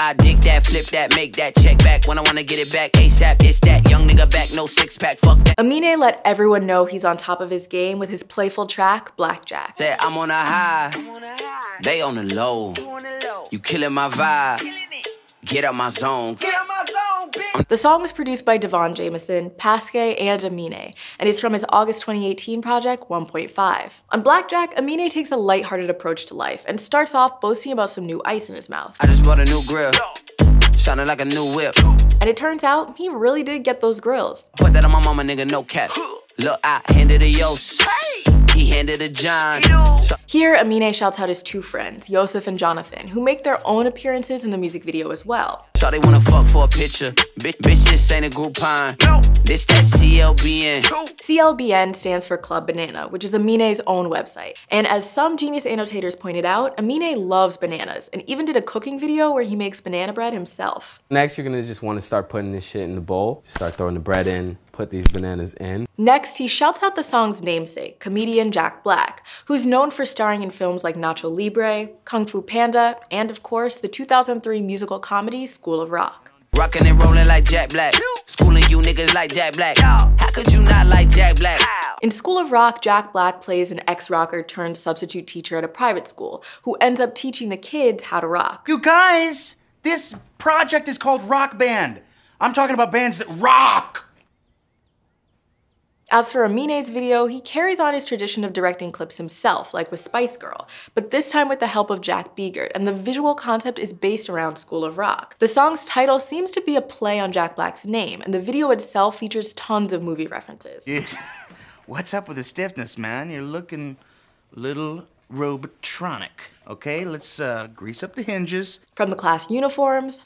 I dig that, flip that, make that check back. When I wanna get it back ASAP, it's that young nigga back, no six pack, fuck that. Aminé let everyone know he's on top of his game with his playful track, BLACKJACK. Said, I'm on a high, they on the low. You killing my vibe, get out my zone. The song was produced by Devon Jameson, Pasque, and Aminé, and is from his August 2018 project, ONEPOINTFIve. On BLACKJAck, Aminé takes a lighthearted approach to life and starts off boasting about some new ice in his mouth. I just bought a new grill, shining like a new whip. And it turns out, he really did get those grills. Put that on my mama, nigga, no cap. Look, I handed a Yosef. He handed a John. Here, Aminé shouts out his two friends, Yosef and Jonathan, who make their own appearances in the music video as well. So they wanna fuck for a picture. Bitch, this ain't a Groupon. No. This that CLBN. No. CLBN stands for Club Banana, which is Aminé's own website. And as some genius annotators pointed out, Aminé loves bananas and even did a cooking video where he makes banana bread himself. Next, you're gonna just wanna start putting this shit in the bowl. Start throwing the bread in. Put these bananas in. Next, he shouts out the song's namesake, comedian Jack Black, who's known for starring in films like Nacho Libre, Kung Fu Panda, and of course, the 2003 musical comedy School of Rock. Rockin' and rollin' like Jack Black, schoolin' you niggas like Jack Black. How could you not like Jack Black? In School of Rock, Jack Black plays an ex-rocker turned substitute teacher at a private school who ends up teaching the kids how to rock. You guys, this project is called Rock Band. I'm talking about bands that rock. As for Aminé's video, he carries on his tradition of directing clips himself, like with Spice Girl, but this time with the help of Jack Begert, and the visual concept is based around School of Rock. The song's title seems to be a play on Jack Black's name, and the video itself features tons of movie references. Yeah. What's up with the stiffness, man? You're looking a little robotronic. Okay, let's grease up the hinges. From the class uniforms,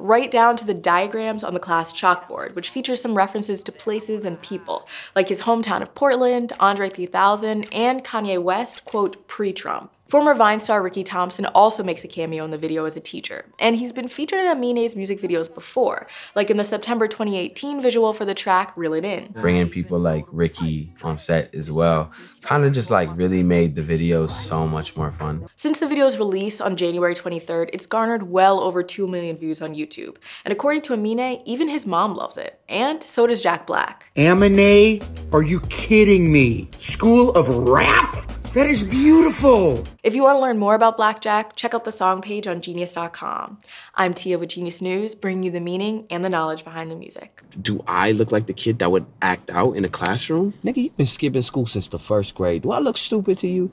right down to the diagrams on the class chalkboard, which features some references to places and people, like his hometown of Portland, Andre 3000, and Kanye West, quote, pre-Trump. Former Vine star Ricky Thompson also makes a cameo in the video as a teacher, and he's been featured in Aminé's music videos before, like in the September 2018 visual for the track, Reel It In. Bringing people like Ricky on set as well, kind of just like really made the videos so much more fun. Since the video's release on January 23rd, it's garnered well over 2 million views on YouTube, and according to Aminé, even his mom loves it, and so does Jack Black. Aminé, are you kidding me? School of Rap? That is beautiful! If you want to learn more about BLACKJACK, check out the song page on Genius.com. I'm Tia with Genius News, bringing you the meaning and the knowledge behind the music. Do I look like the kid that would act out in a classroom? Nigga, you've been skipping school since the first grade. Do I look stupid to you?